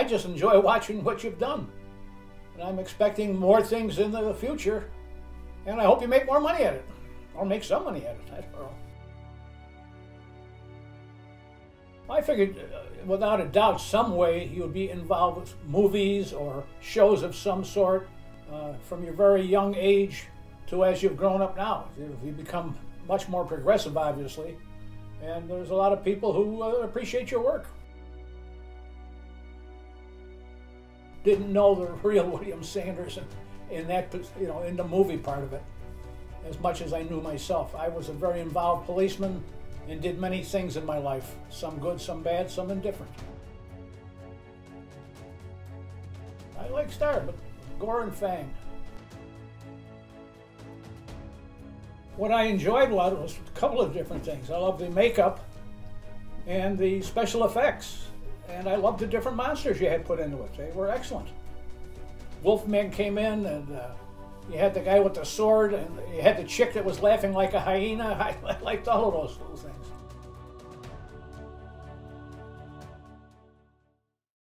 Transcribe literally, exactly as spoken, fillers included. I just enjoy watching what you've done. And I'm expecting more things in the future. And I hope you make more money at it. Or make some money at it, I don't know. I figured, uh, without a doubt, some way you would be involved with movies or shows of some sort uh, from your very young age to as you've grown up now. You've become much more progressive, obviously, and there's a lot of people who uh, appreciate your work. Didn't know the real William Sanders in, in that, you know, in the movie part of it as much as I knew myself. I was a very involved policeman and did many things in my life, some good, some bad, some indifferent. I like Star, but Gore and Fang. What I enjoyed was a couple of different things. I love the makeup and the special effects, and I loved the different monsters you had put into it. They were excellent. Wolfman came in, and uh, you had the guy with the sword, and you had the chick that was laughing like a hyena. I liked all of those little things.